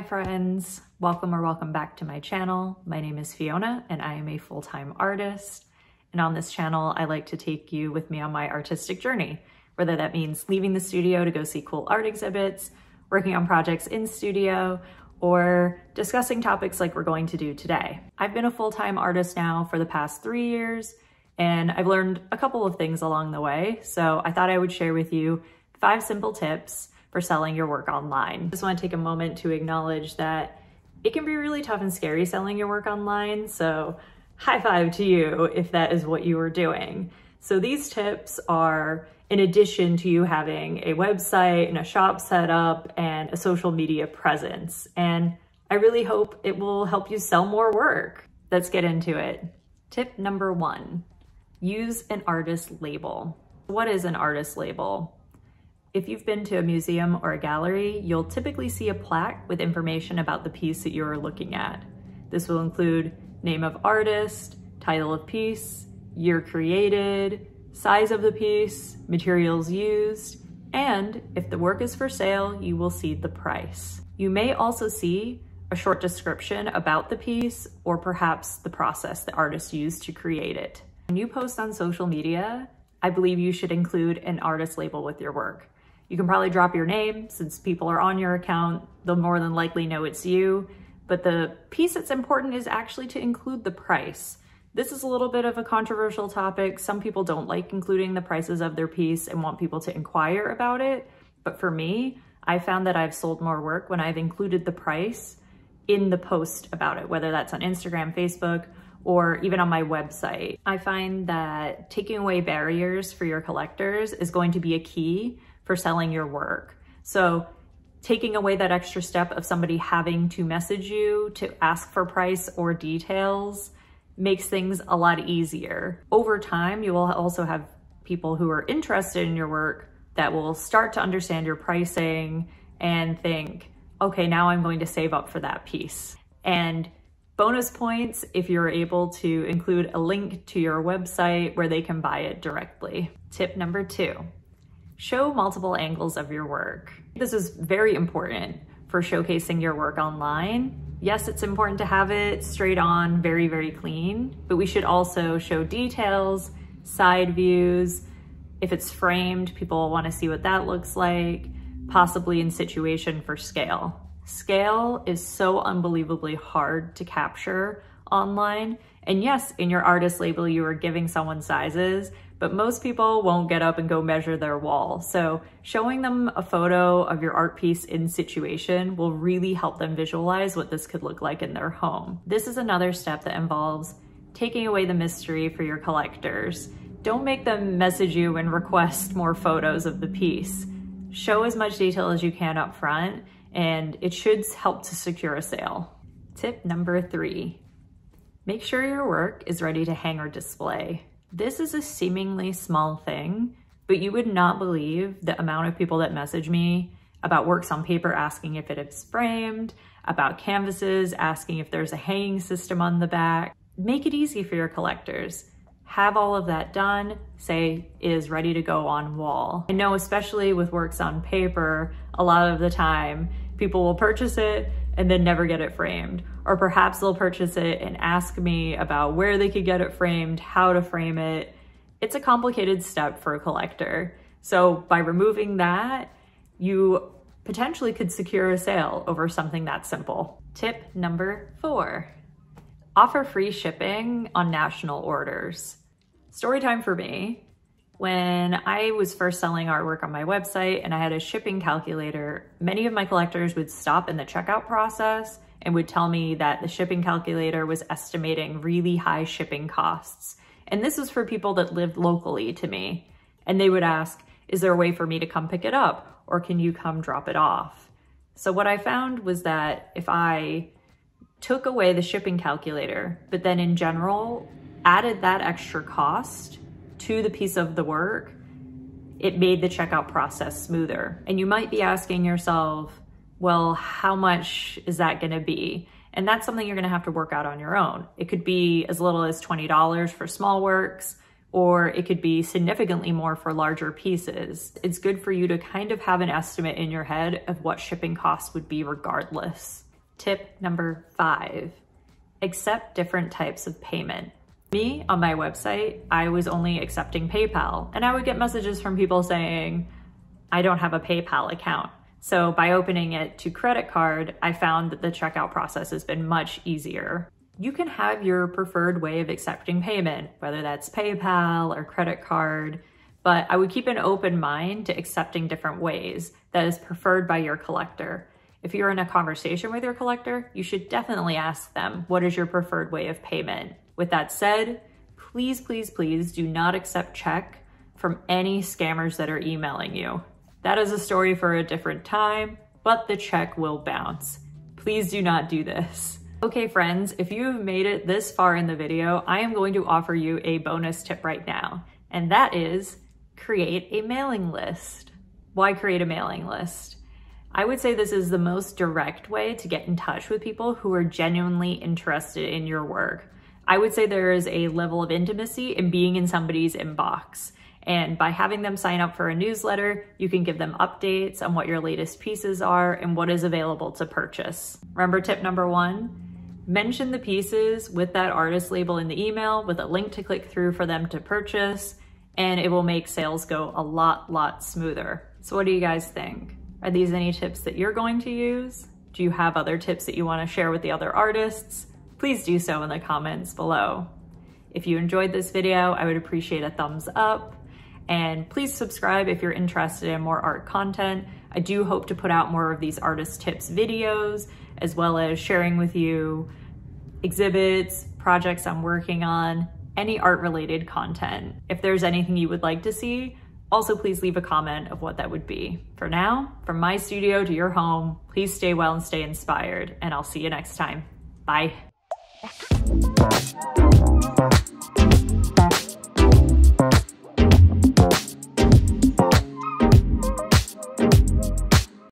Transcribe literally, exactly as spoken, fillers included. Hi friends, welcome or welcome back to my channel. My name is Fiona and I am a full-time artist. And on this channel, I like to take you with me on my artistic journey, whether that means leaving the studio to go see cool art exhibits, working on projects in studio, or discussing topics like we're going to do today. I've been a full-time artist now for the past three years, and I've learned a couple of things along the way. So I thought I would share with you five simple tips for selling your work online. I just want to take a moment to acknowledge that it can be really tough and scary selling your work online, so high five to you if that is what you are doing. So these tips are in addition to you having a website and a shop set up and a social media presence, and I really hope it will help you sell more work. Let's get into it. Tip number one, use an artist label. What is an artist label? If you've been to a museum or a gallery, you'll typically see a plaque with information about the piece that you're looking at. This will include name of artist, title of piece, year created, size of the piece, materials used, and if the work is for sale, you will see the price. You may also see a short description about the piece or perhaps the process the artist used to create it. When you post on social media, I believe you should include an artist label with your work. You can probably drop your name since people are on your account, they'll more than likely know it's you, but the piece that's important is actually to include the price. This is a little bit of a controversial topic. Some people don't like including the prices of their piece and want people to inquire about it, but for me, I found that I've sold more work when I've included the price in the post about it, whether that's on Instagram, Facebook, or even on my website. I find that taking away barriers for your collectors is going to be a key for selling your work. So taking away that extra step of somebody having to message you to ask for price or details makes things a lot easier. Over time, you will also have people who are interested in your work that will start to understand your pricing and think, okay, now I'm going to save up for that piece. And bonus points if you're able to include a link to your website where they can buy it directly. Tip number two. Show multiple angles of your work. This is very important for showcasing your work online. Yes, it's important to have it straight on, very, very clean, but we should also show details, side views. If it's framed, people want to see what that looks like, possibly in situation for scale. Scale is so unbelievably hard to capture online. And yes, in your artist label, you are giving someone sizes, but most people won't get up and go measure their wall. So showing them a photo of your art piece in situation will really help them visualize what this could look like in their home. This is another step that involves taking away the mystery for your collectors. Don't make them message you and request more photos of the piece. Show as much detail as you can up front, and it should help to secure a sale. Tip number three. Make sure your work is ready to hang or display. This is a seemingly small thing, but you would not believe the amount of people that message me about works on paper asking if it is framed, about canvases asking if there's a hanging system on the back. Make it easy for your collectors. Have all of that done, say, is ready to go on wall. I know especially with works on paper, a lot of the time, people will purchase it and then never get it framed. Or perhaps they'll purchase it and ask me about where they could get it framed, how to frame it. It's a complicated step for a collector. So by removing that, you potentially could secure a sale over something that simple. Tip number four, offer free shipping on national orders. Story time for me. When I was first selling artwork on my website and I had a shipping calculator, many of my collectors would stop in the checkout process and would tell me that the shipping calculator was estimating really high shipping costs. And this was for people that lived locally to me. And they would ask, is there a way for me to come pick it up? Or can you come drop it off? So what I found was that if I took away the shipping calculator, but then in general, added that extra cost to the piece of the work, it made the checkout process smoother. And you might be asking yourself, well, how much is that gonna be? And that's something you're gonna have to work out on your own. It could be as little as twenty dollars for small works, or it could be significantly more for larger pieces. It's good for you to kind of have an estimate in your head of what shipping costs would be regardless. Tip number five, accept different types of payment. Me, on my website, I was only accepting PayPal, and I would get messages from people saying, I don't have a PayPal account. So by opening it to credit card, I found that the checkout process has been much easier. You can have your preferred way of accepting payment, whether that's PayPal or credit card, but I would keep an open mind to accepting different ways that is preferred by your collector. If you're in a conversation with your collector, you should definitely ask them, what is your preferred way of payment? With that said, please, please, please do not accept check from any scammers that are emailing you. That is a story for a different time, but the check will bounce. Please do not do this. Okay friends, if you've made it this far in the video, I am going to offer you a bonus tip right now, and that is create a mailing list. Why create a mailing list? I would say this is the most direct way to get in touch with people who are genuinely interested in your work. I would say there is a level of intimacy in being in somebody's inbox. And by having them sign up for a newsletter, you can give them updates on what your latest pieces are and what is available to purchase. Remember tip number one? Mention the pieces with that artist label in the email with a link to click through for them to purchase, and it will make sales go a lot, lot smoother. So what do you guys think? Are these any tips that you're going to use? Do you have other tips that you want to share with the other artists? Please do so in the comments below. If you enjoyed this video, I would appreciate a thumbs up, and please subscribe if you're interested in more art content. I do hope to put out more of these artist tips videos, as well as sharing with you exhibits, projects I'm working on, any art-related content. If there's anything you would like to see, also, please leave a comment of what that would be. For now, from my studio to your home, please stay well and stay inspired, and I'll see you next time. Bye.